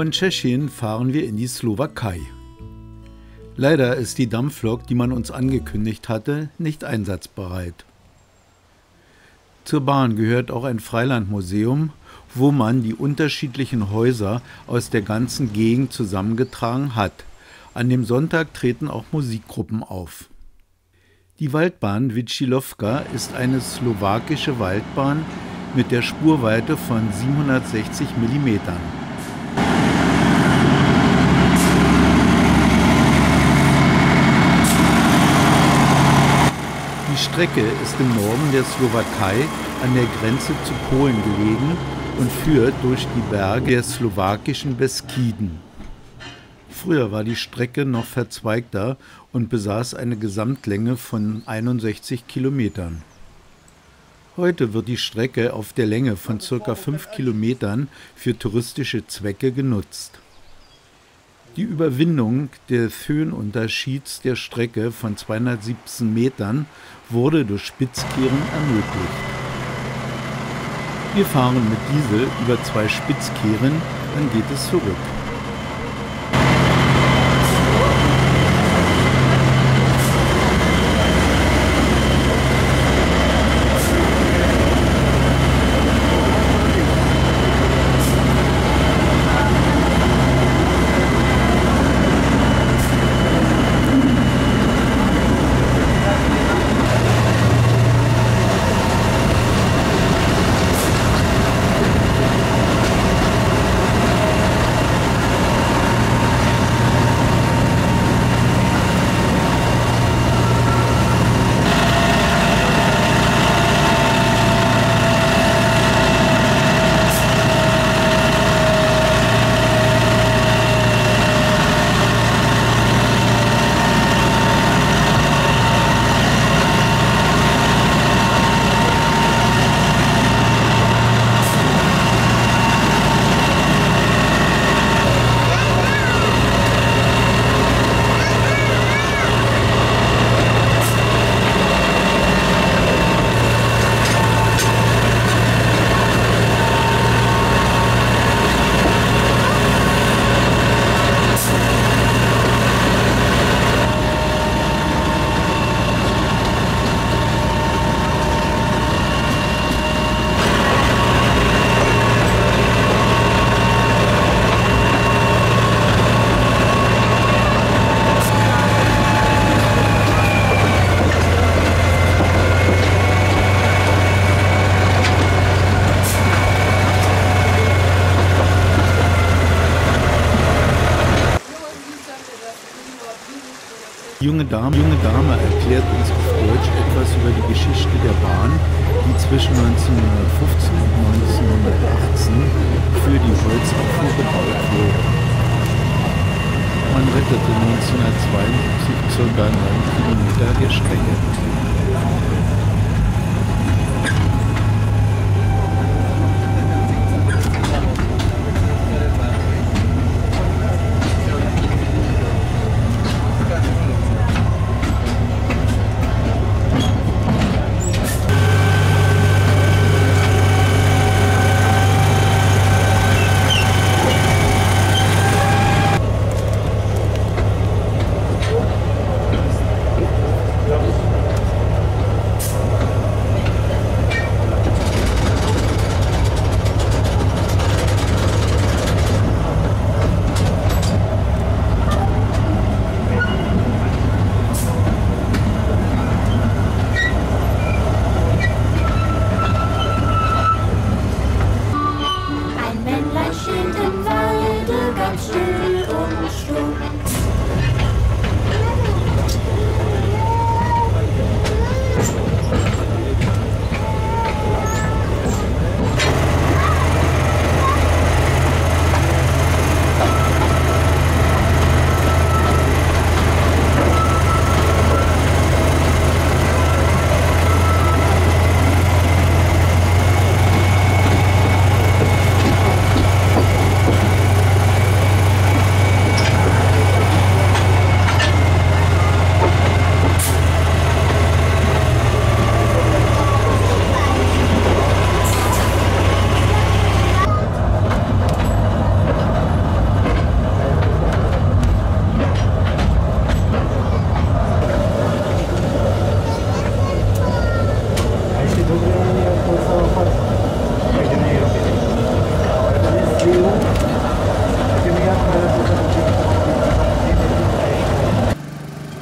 Von Tschechien fahren wir in die Slowakei. Leider ist die Dampflok, die man uns angekündigt hatte, nicht einsatzbereit. Zur Bahn gehört auch ein Freilandmuseum, wo man die unterschiedlichen Häuser aus der ganzen Gegend zusammengetragen hat. An dem Sonntag treten auch Musikgruppen auf. Die Waldbahn Vychylovka ist eine slowakische Waldbahn mit der Spurweite von 760 mm. Die Strecke ist im Norden der Slowakei an der Grenze zu Polen gelegen und führt durch die Berge der slowakischen Beskiden. Früher war die Strecke noch verzweigter und besaß eine Gesamtlänge von 61 Kilometern. Heute wird die Strecke auf der Länge von ca. 5 Kilometern für touristische Zwecke genutzt. Die Überwindung des Höhenunterschieds der Strecke von 217 Metern wurde durch Spitzkehren ermöglicht. Wir fahren mit Diesel über 2 Spitzkehren, dann geht es zurück. Junge Dame erklärt uns auf Deutsch etwas über die Geschichte der Bahn, die zwischen 1915 und 1918 für die Holzabfuhr gebaut wurde. Man rettete 1972 ca. 9 Kilometer der Strecke.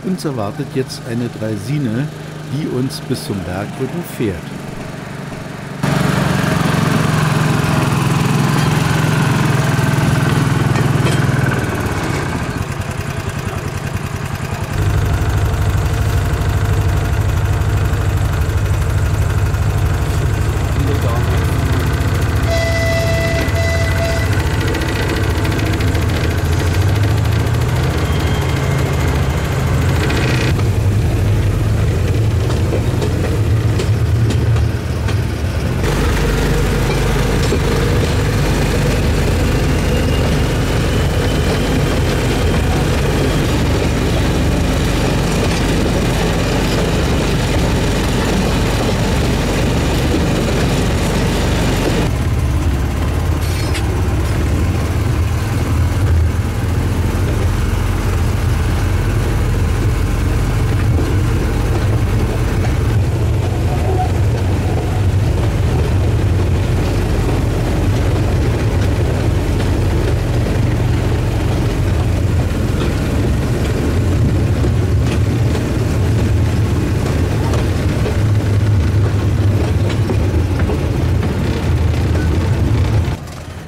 Uns erwartet jetzt eine Draisine, die uns bis zum Bergrücken fährt.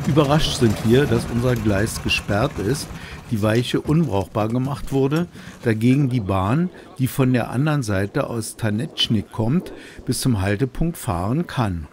Überrascht sind wir, dass unser Gleis gesperrt ist, die Weiche unbrauchbar gemacht wurde, dagegen die Bahn, die von der anderen Seite aus Tanecnik kommt, bis zum Haltepunkt fahren kann.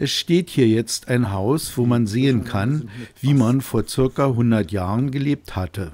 Es steht hier jetzt ein Haus, wo man sehen kann, wie man vor ca. 100 Jahren gelebt hatte.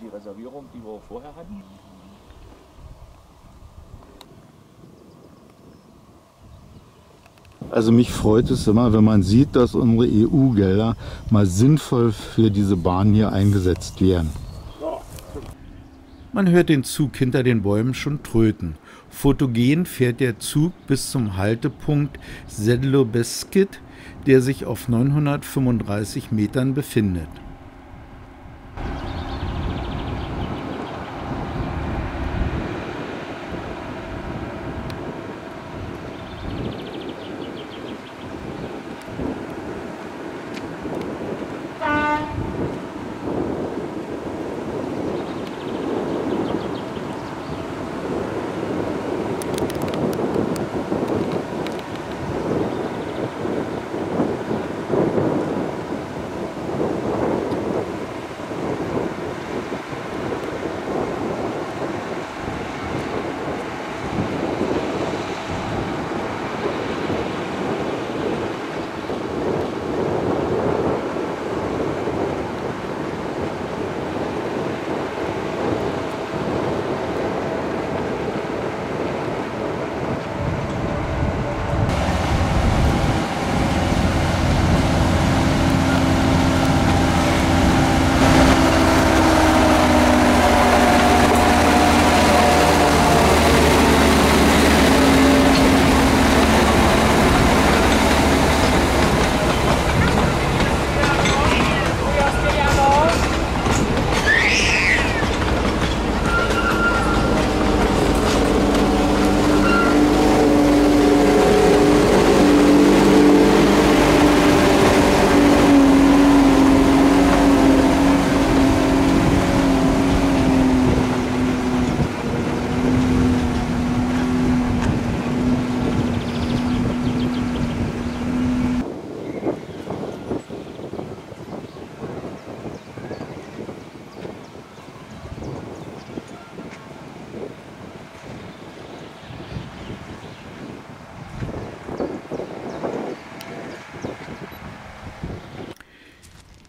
Die Reservierung, die wir vorher hatten. Also mich freut es immer, wenn man sieht, dass unsere EU-Gelder mal sinnvoll für diese Bahn hier eingesetzt werden. Man hört den Zug hinter den Bäumen schon tröten. Fotogen fährt der Zug bis zum Haltepunkt Slowakische Beskiden, der sich auf 935 Metern befindet.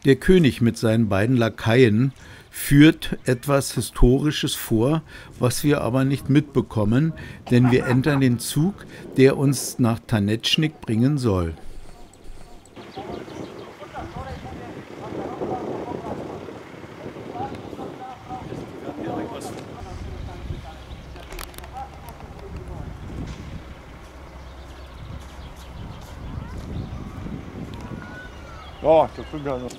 Der König mit seinen beiden Lakaien führt etwas Historisches vor, was wir aber nicht mitbekommen, denn wir entern den Zug, der uns nach Tanecnik bringen soll. Ja, das stimmt ja noch.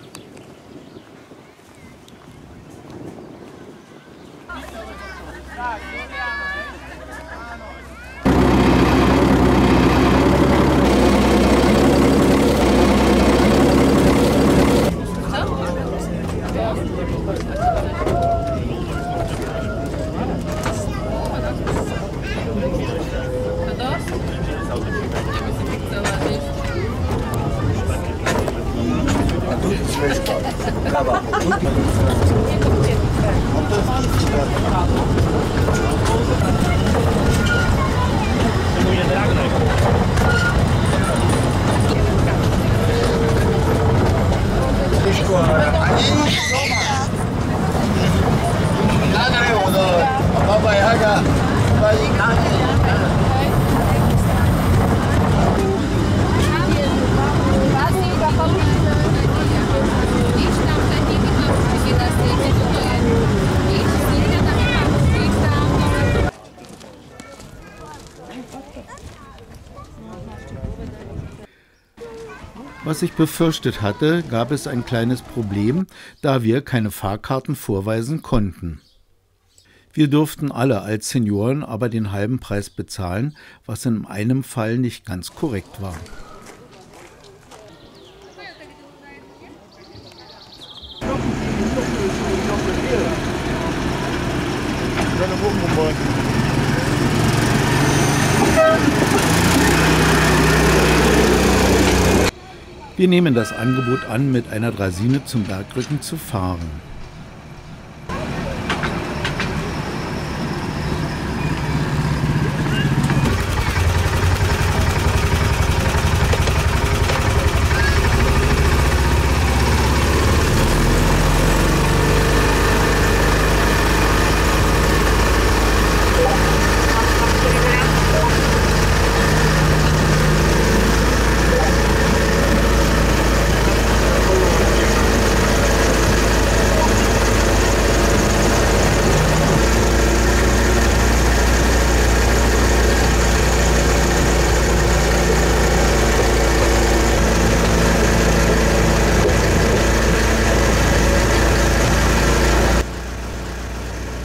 Was ich befürchtet hatte, gab es ein kleines Problem, da wir keine Fahrkarten vorweisen konnten. Wir durften alle als Senioren aber den halben Preis bezahlen, was in einem Fall nicht ganz korrekt war. Wir nehmen das Angebot an, mit einer Draisine zum Bergrücken zu fahren.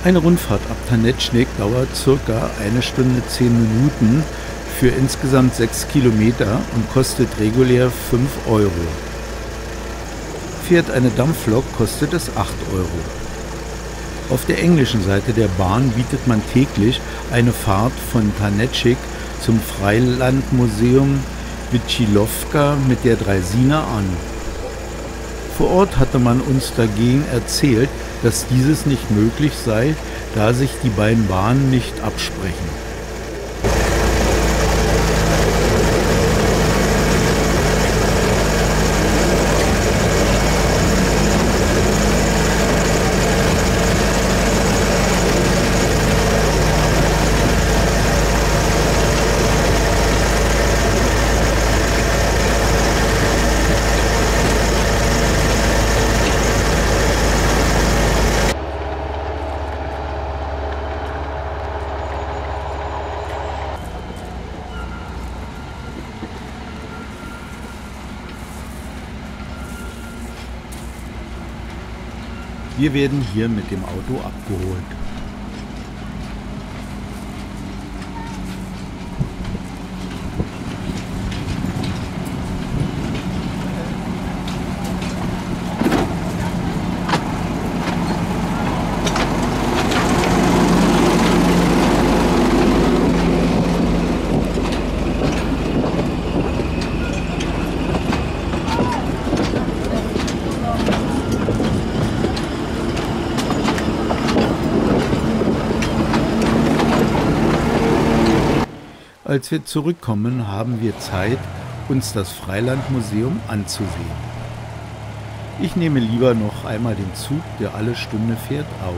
Eine Rundfahrt ab Tanecnik dauert ca. 1 Stunde 10 Minuten für insgesamt 6 Kilometer und kostet regulär 5 €. Fährt eine Dampflok, kostet es 8 €. Auf der englischen Seite der Bahn bietet man täglich eine Fahrt von Tanecnik zum Freilandmuseum Vychylovka mit der Draisine an. Vor Ort hatte man uns dagegen erzählt, dass dieses nicht möglich sei, da sich die beiden Bahnen nicht absprechen. Wir werden hier mit dem Auto abgeholt. Als wir zurückkommen, haben wir Zeit, uns das Freilandmuseum anzusehen. Ich nehme lieber noch einmal den Zug, der alle Stunde fährt, auf.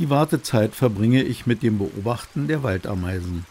Die Wartezeit verbringe ich mit dem Beobachten der Waldameisen.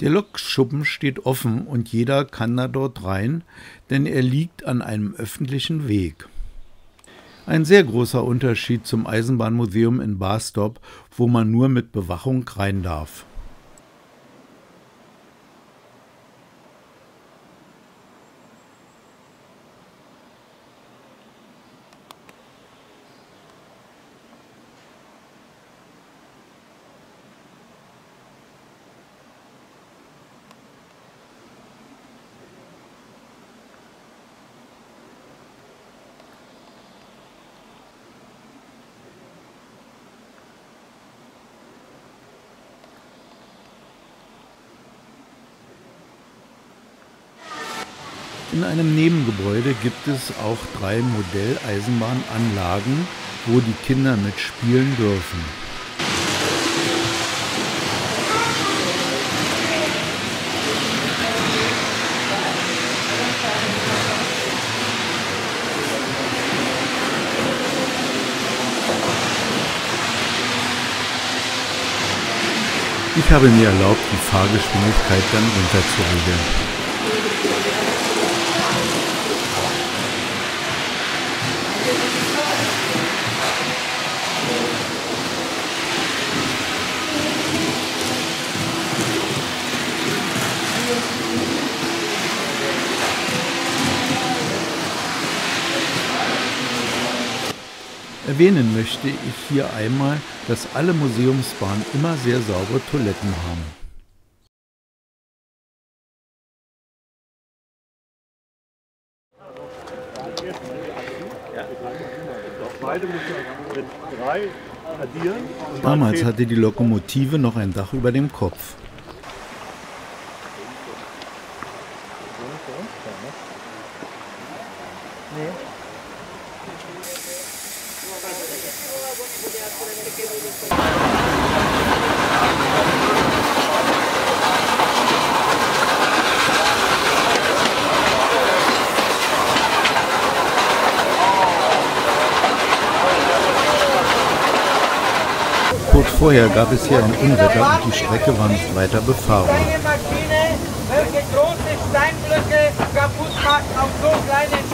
Der Lokschuppen steht offen und jeder kann da dort rein, denn er liegt an einem öffentlichen Weg. Ein sehr großer Unterschied zum Eisenbahnmuseum in Bastrop, wo man nur mit Bewachung rein darf. In einem Nebengebäude gibt es auch 3 Modelleisenbahnanlagen, wo die Kinder mitspielen dürfen. Ich habe mir erlaubt, die Fahrgeschwindigkeit dann runterzuregeln. Erwähnen möchte ich hier einmal, dass alle Museumsbahnen immer sehr saubere Toiletten haben. Damals hatte die Lokomotive noch ein Dach über dem Kopf. Vorher gab es hier ein Unwetter und die Strecke war nicht weiter befahrbar. Welche große Steinblöcke kaputt macht auf so kleine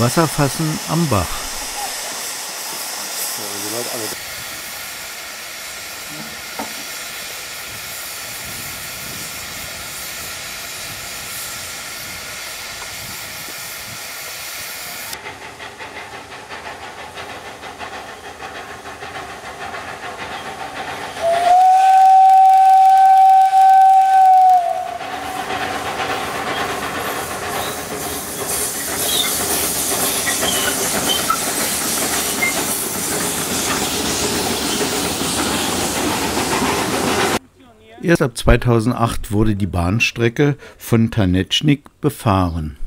Wasserfassen am Bach. Erst ab 2008 wurde die Bahnstrecke von Tanecnik befahren.